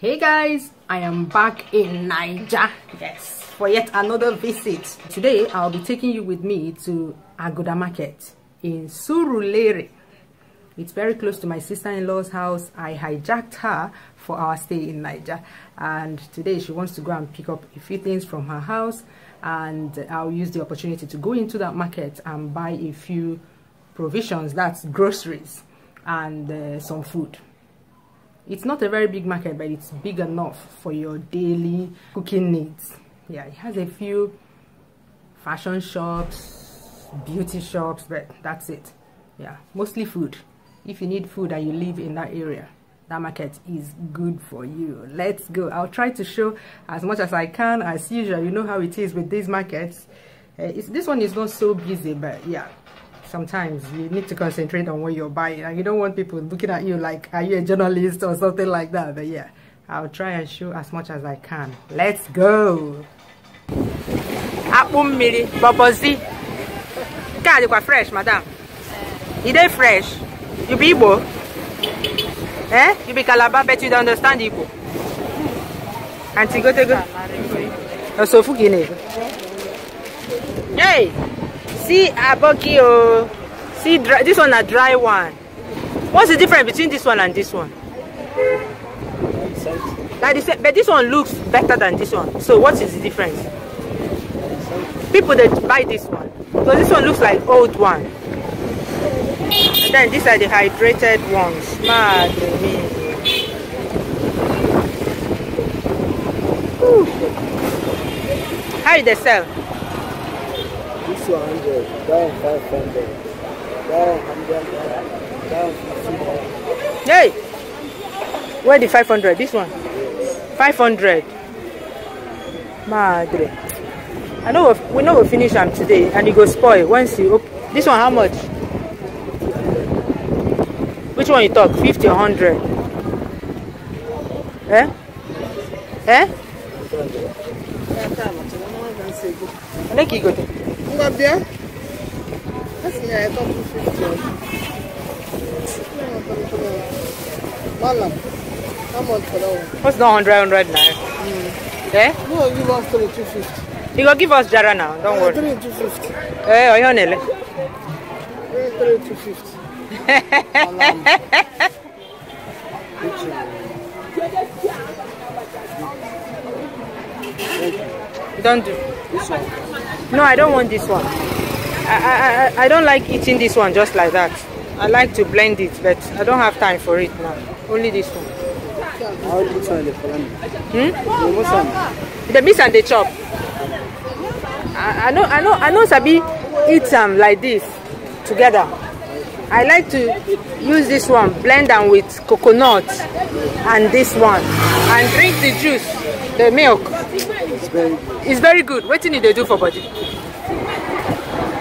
Hey guys, I am back in Naija, yes, for yet another visit. Today I'll be taking you with me to Aguda Market in Surulere. It's very close to my sister-in-law's house. I hijacked her for our stay in Naija, and today she wants to go and pick up a few things from her house, and I'll use the opportunity to go into that market and buy a few provisions, that's groceries, and some food. It's not a very big market, but it's big enough for your daily cooking needs. Yeah, it has a few fashion shops, beauty shops, but that's it. Yeah, mostly food. If you need food and you live in that area, that market is good for you. Let's go. I'll try to show as much as I can. As usual, you know how it is with these markets. This one is not so busy, but yeah. Sometimes you need to concentrate on what you're buying, and you don't want people looking at you like, are you a journalist or something like that? But yeah, I'll try and show as much as I can. Let's go. Apple miri, bobozi. God, you are fresh, madam. You dey fresh. You be Igbo? Eh? You be Calabar, but you don't understand Igbo. Auntie, go take go. So fugine. Hey. See abokio. See this one a dry one. What's the difference between this one and this one? Like this, but this one looks better than this one. So what is the difference? People that buy this one. So this one looks like old one. And then these are the hydrated ones. Mad me. How do they sell? 200, down 500, down 100, down 500. Hey! Where the 500? This one? Yes. 500. Madre. I know we know we'll finish them today and it goes spoil once you open. This one how much? Which one you talk? 50 or 100? Eh? Eh? Make it go there. Up there? That's me, I got 250. Madam, how much for that one? What's not 100 now? Mm. Eh? You will give us 3,250. You will give us Jara now, don't worry. 3,250. Eh, are you on it? 3,250. You don't do this one. No, I don't want this one. I don't like eating this one just like that. I like to blend it, but I don't have time for it now. Only this one. How do you try the salami? The miss and the chop. I know Sabi eats them like this together. I like to use this one, blend them with coconut and this one, and drink the juice, the milk. It's very good. What do they do for body?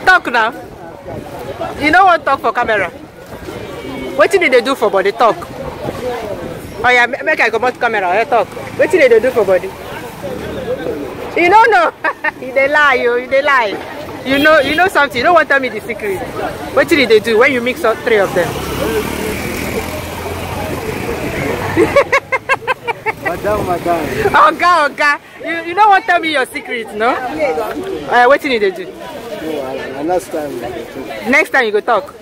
Talk now. You know what talk for camera? What do they do for body? Talk. Oh yeah, make I come out camera. I talk. What do they do for body? You don't know. They lie. They lie. You know something. You don't want to tell me the secret. What do they do when you mix up three of them? Madam. Oh God. You don't want to tell me your secret, no? What do you need to do? No, last time. Next time you go talk.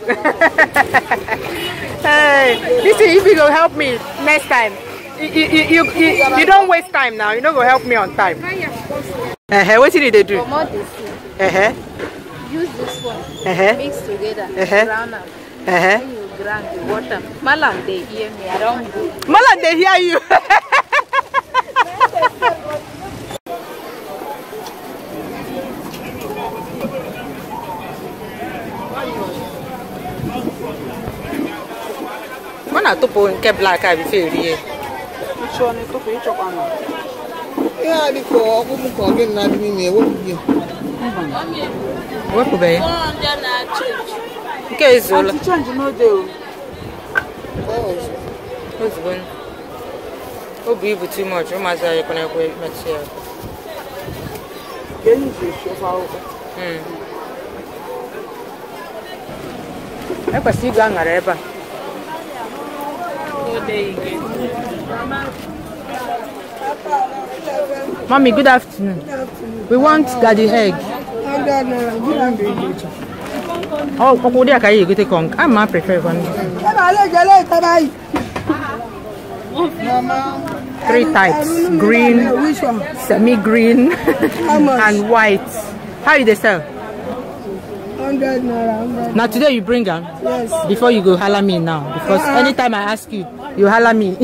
Hey, listen, if you go help me next time, you don't waste time now. You don't go help me on time. What do you need to do? Use this one. Mix together. Brown up. Then you grind the water. Malam, they hear me. I don't go. Malam, they hear you. Black, I feel here. Which one is to each one? Yeah, before we come again, I mean, what would you? What would they? Okay, so you change no deal. What's going on? Oh, be too much. You must have a great material. Can you show how? I was still going around. They Mommy, good afternoon. Good afternoon. We want Gadi egg. Oh, Kokodia Kaye, good conk. I'm my preferred one. 3 types: green, semi-green, and white. How do they sell? 100 naira. Now today you bring them. Yes. Before you go hala me now, because anytime I ask you, you hala me.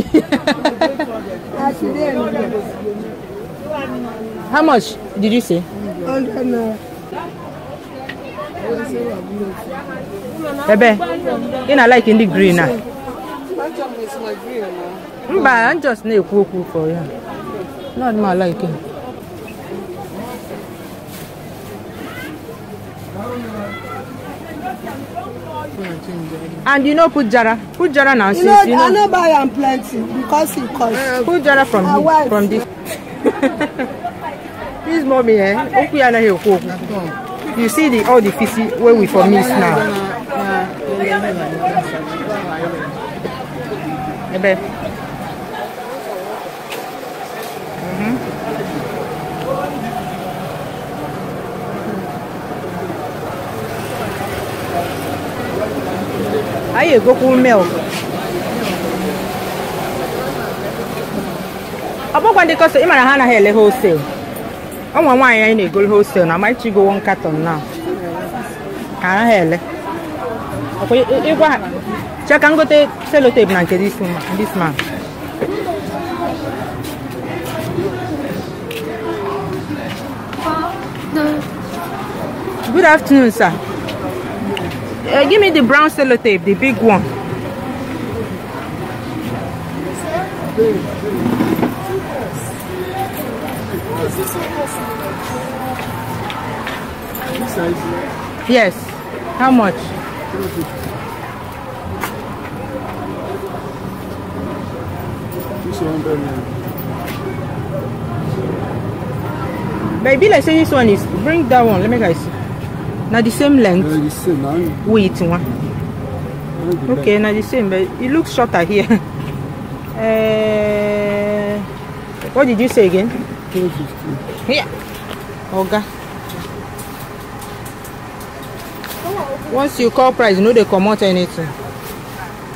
How much did you say? 100 naira. Ebe, you know, like in the green now. But I just need a cook for you. Not my liking. And you know, put jara. Put jara now. You know, I know buy and plenty because it costs. Put jara from this. This mommy, eh? You see the all the fishy where we for miss now. Ebe. Aí eu vou com milk. About when they cost him and Hannah wholesale. Oh, why I ain't go wholesale now? Might you go one carton now? Hannah Helle. Check and go take sellotape like this man. Good afternoon, sir. Give me the brown sellotape, the big one. Yes. How much? Baby, let's say this one is. Bring that one. Let me guys. Now the same length, the same, no? With one. Okay, now the same, but it looks shorter here. What did you say again? 250. Here. Okay. Once you call price, you know they come out anything.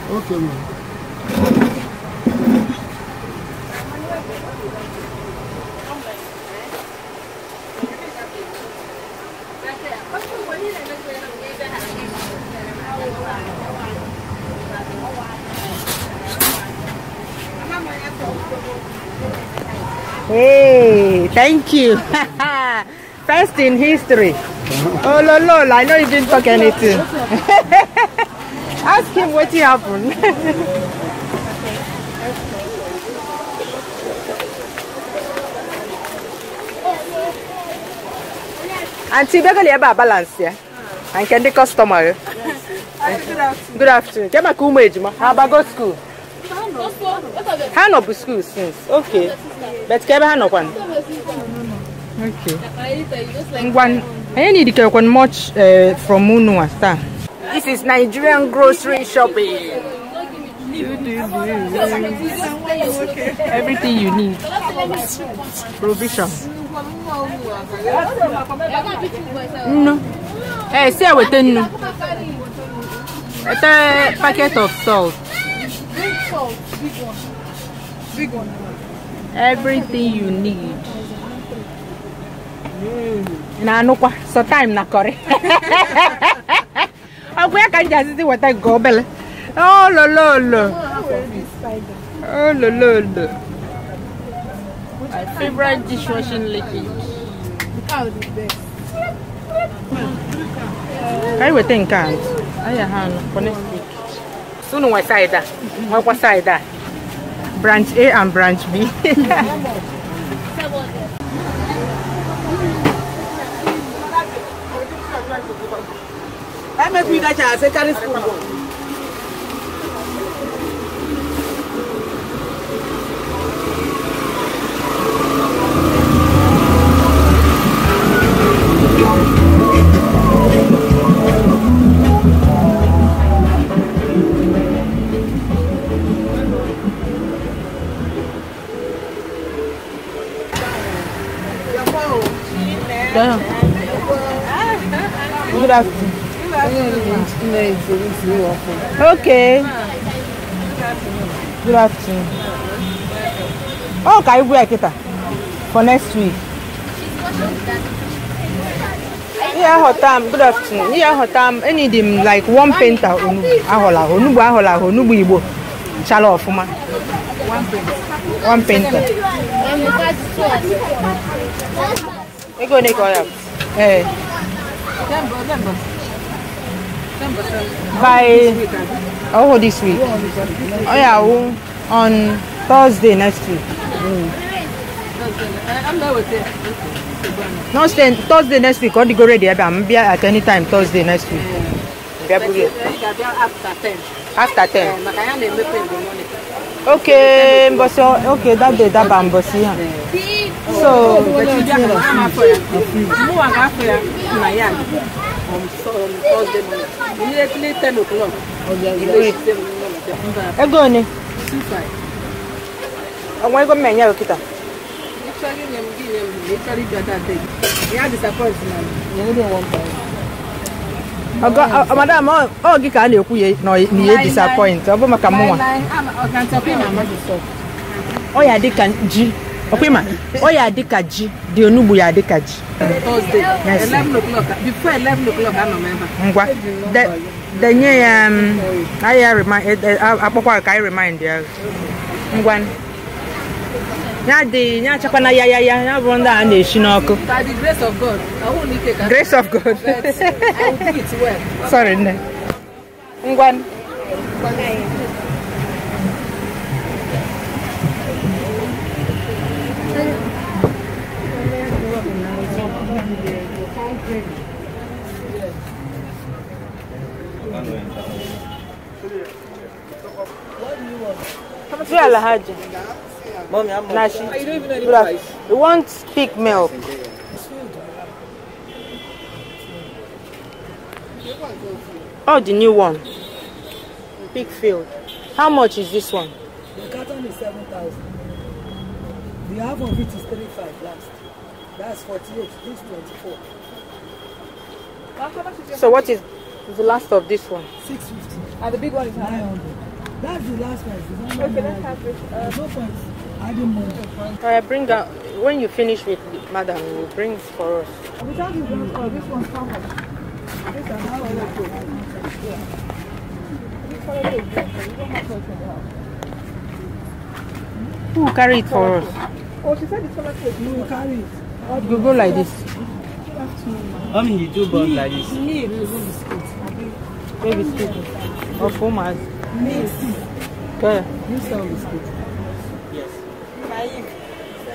Okay, ma'am. Hey, thank you. First in history. Oh, lol, I know you didn't talk anything. Ask him what happened. Auntie, Beverly, have a balance here. And can the customer? Good afternoon. Can I come with you? How about go to school? Hand up school since. Okay. But can I hand up one? Okay. One. I need to one much from Munu Asta. This is Nigerian grocery shopping. Everything you need. Provision. No. Hey, see I waiting. It's a packet of salt. Big one. Everything you need. Nah, no, so time na correct. I where can just see what I go bell. Oh lolo. Oh lolo. My favorite dishwashing liquid. How the best. I will think out. I have for next week. Soon we side that. What side that? Branch A and branch B. I make me that I say carry school. Damn. Good afternoon. Okay. Good afternoon. Oh, can you wear it for next week? Yeah, hotam. Good afternoon. Yeah, hotam. Any them like one painter. Ahola, onubu ahola, onubu ibo. Chalo ofuma. One painter. We go Nico. Hey. By oh this week. Oh yeah, on Thursday next week. I'm not with it. No, Thursday next week. Or the go ready. I'm be at any time Thursday next week. After 10. Okay, okay, that day that I'm bossy. So, immediately 10 o'clock. I'm going. Madam, oh, you can't disappoint. Oh, yeah, they can G. Oh, yeah, they can G. The Onubuya, they can G. Thursday, 11 o'clock. Before 11 o'clock, I remember. Then, I remind you. By the grace of God, I won't need it. Grace of God. I will do it well. Sorry, ne. Ngwan. What do you want? How much? Mommy, I'm not sure. You don't even know the price. You want pig milk. Oh, the new one. Pig field. How much is this one? The carton is 7,000. The half of it is 35 last. That's 48. This 24. So what is the last of this one? 650. And the big one is 900. That's the last one. Okay, let's have it. No point. I didn't want to. Bring that when you finish with madam, you bring for us. Without you, this one's how much? This is how I like it. Who will carry it for us? Oh, she said it's not like you will carry it. You go like this. I mean, you do both like this. Me, baby biscuit. Or 4 months. Okay. You sell biscuit.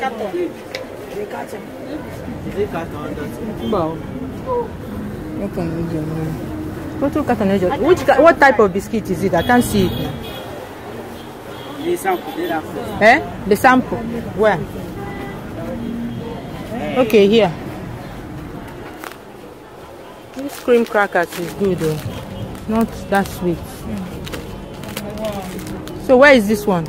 What type of biscuit is it? I can't see it. The sample. Eh? The sample. Where? Okay, here. This cream crackers is good though. Not that sweet. So where is this one?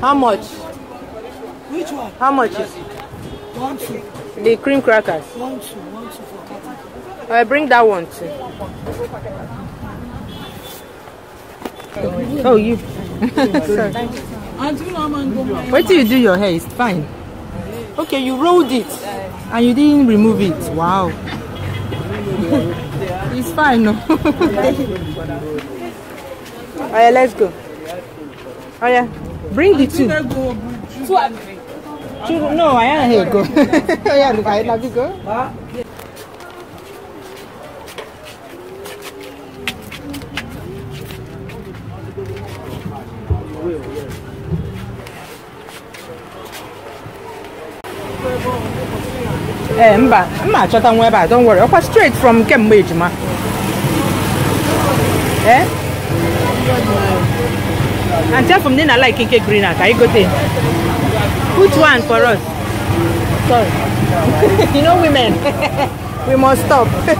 How much? Which one? How much is it? 1 2. The cream crackers. 1 2 1 2 for cotton. I bring that one too. Oh you. Sorry. Wait till you do your hair, it's fine. Okay, you rolled it and you didn't remove it. Wow. It's fine, no? Alright, let's go. Oh yeah. Bring the two. No, I am here. Go. Yeah, look, I love you. Go. Eh, I'm not sure about. Don't worry. I'm straight from Cambridge, ma. Eh? And tell from then I like Kinke Greener. Can you go there? Put one for us. Sorry. You know women. We must stop. One,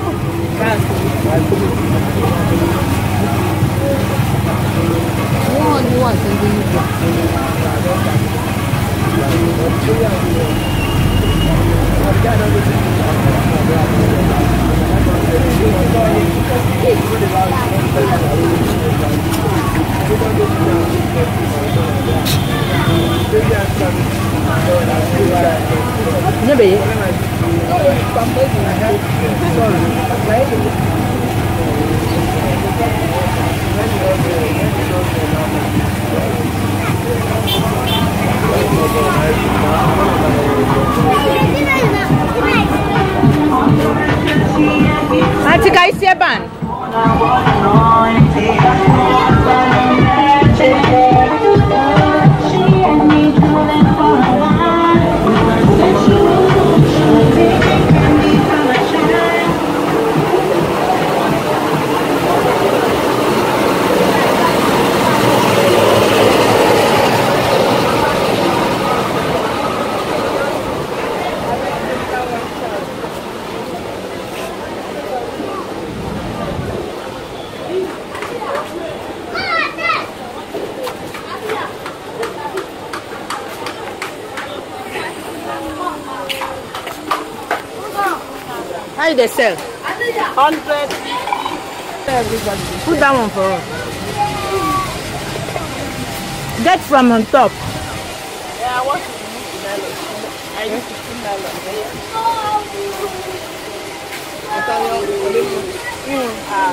They sell 100. Put that one for us. Get from on top. Yeah, I want to remove the nylon. I used to put nylon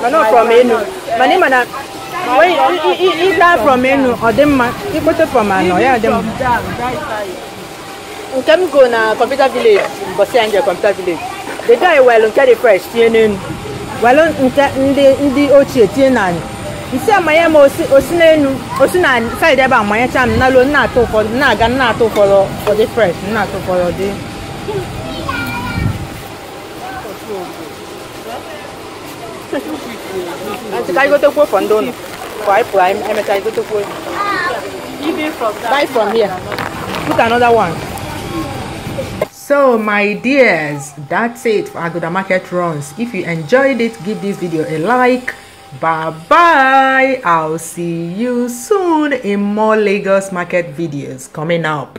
there. But not from Enu. My name is either from Enu or them. You put it from Anu. Yeah, them. We can go to computer village. Bosianja computer village. The guy well on carry fresh TNN. Well on the Ochi TNN. He said, my name was Osinan, side about my time, Nalonato for Naganato for the fresh, not for your day. I go to work on Don. Five prime, and I go to work. Buy from here. Look another one. So my dears, that's it for Aguda Market runs. If you enjoyed it, give this video a like. Bye bye. I'll see you soon in more Lagos market videos coming up.